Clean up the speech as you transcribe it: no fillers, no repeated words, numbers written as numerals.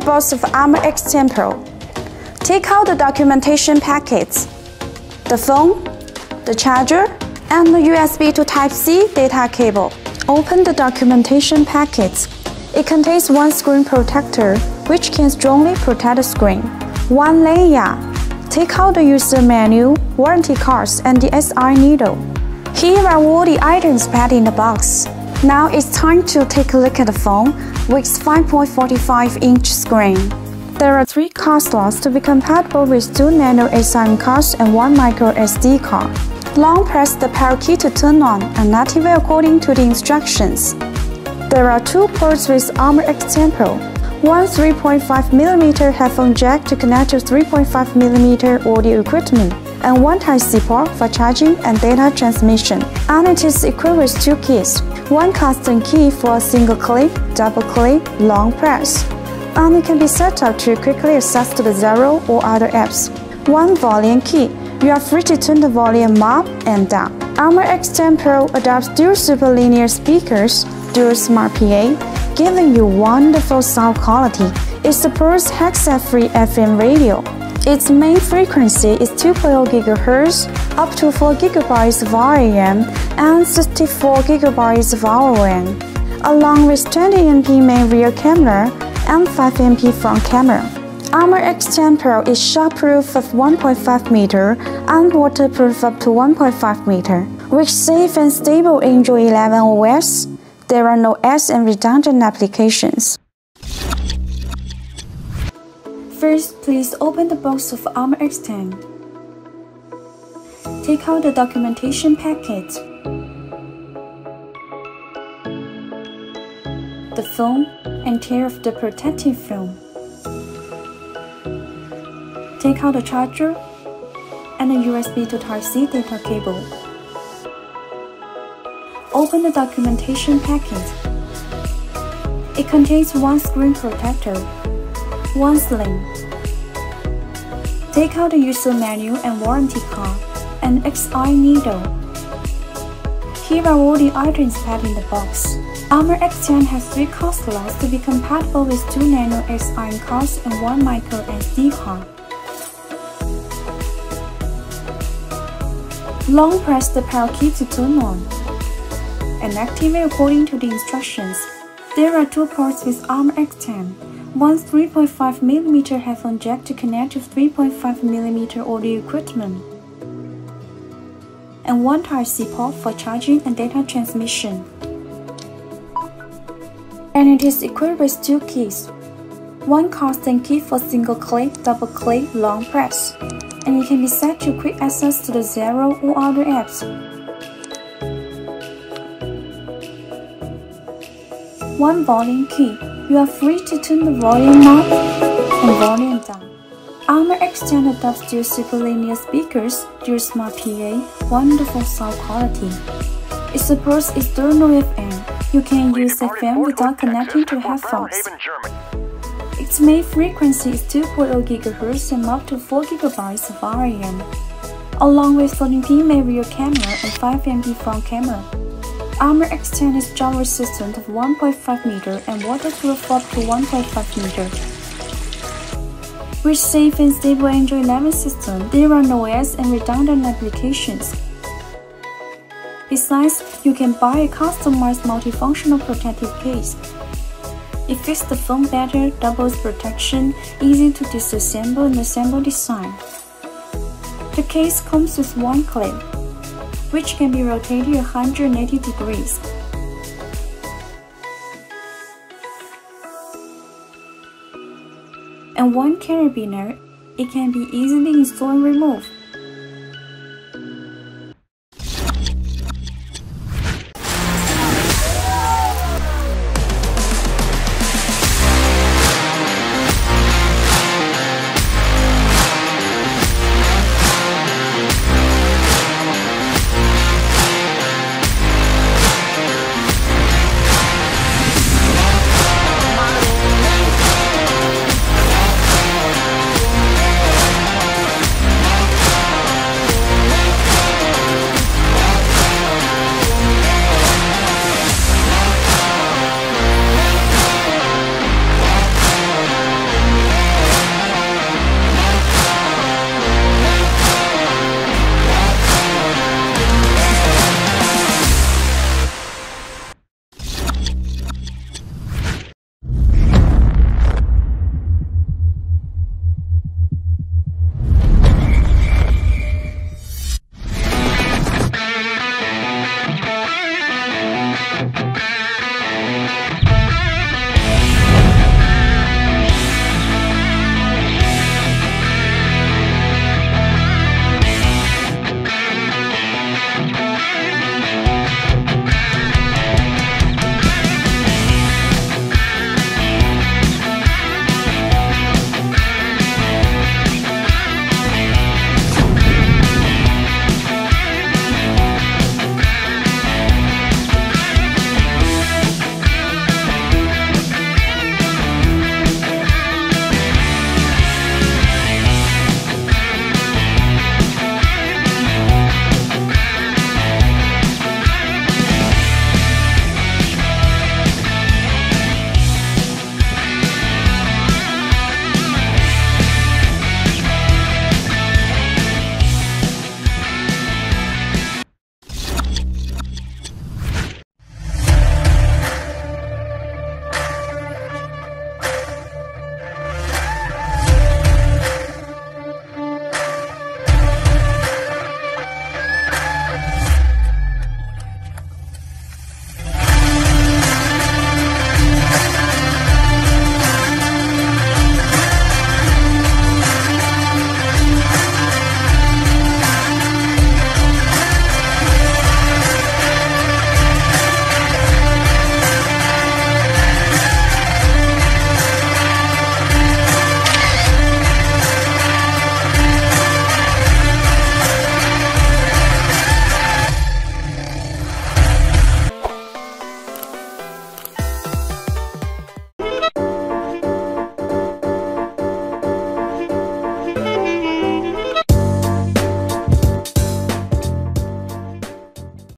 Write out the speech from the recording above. the box of Armor X10 Pro. Take out the documentation packets, the phone, the charger, and the USB to Type-C data cable. Open the documentation packets. It contains one screen protector, which can strongly protect the screen. One layer. Take out the user manual, warranty cards, and the SI needle. Here are all the items packed in the box. Now it's time to take a look at the phone with its 5.45-inch screen. There are 3 card slots to be compatible with 2 nano SIM cards and 1 micro SD card. Long press the power key to turn on and activate according to the instructions. There are 2 ports with Armor X10 Pro, one 3.5mm headphone jack to connect to 3.5mm audio equipment, and one Type-C port for charging and data transmission. And it is equipped with 2 keys, one custom key for a single click, double click, long press. And it can be set up to quickly access to the Xero or other apps. One volume key. You are free to turn the volume up and down. Armor X10 Pro adopts dual super linear speakers, dual smart PA, giving you wonderful sound quality. It supports headset-free FM radio. Its main frequency is 2.0 GHz, up to 4 GB of RAM, and 64 GB of ROM, along with 20MP main rear camera and 5MP front camera. Armor X10 Pro is shockproof of 1.5 meter and waterproof up to 1.5 meter. With safe and stable Android 11 OS, there are no ads and redundant applications. First, please open the box of Armor X10. Take out the documentation packet, the phone, and tear off the protective film. Take out the charger and a USB to Type-C data cable. Open the documentation packet. It contains one screen protector, one sling. Take out the user manual and warranty card, and XI needle. Here are all the items packed in the box. Armor X10 has 3 card slots to be compatible with 2 nano SIM cards and 1 micro SD card. Long press the power key to turn on and activate according to the instructions. There are 2 ports with Armor X10, one 3.5mm headphone jack to connect to 3.5mm audio equipment, and one Type-C port for charging and data transmission. And it is equipped with 2 keys, one constant key for single click, double click, long press, and it can be set to quick access to the Xero or other apps. One volume key. You are free to turn the volume up and volume down. Armor X10 adopts dual super linear speakers, dual smart PA, wonderful sound quality. It supports external FM. You can use FM without connecting to headphones. Its main frequency is 2.0 GHz and up to 4 GB of RAM, along with 14MP main rear camera and 5MP front camera. Armor X10 is drought resistant of 1.5 meter and waterproof up to 1.5 meter. With safe and stable Android 11 system, there are no ads and redundant applications. Besides, you can buy a customized multifunctional protective case. It fits the phone better, doubles protection, easy to disassemble and assemble design. The case comes with one clip, which can be rotated 180 degrees. And one carabiner, it can be easily installed and removed.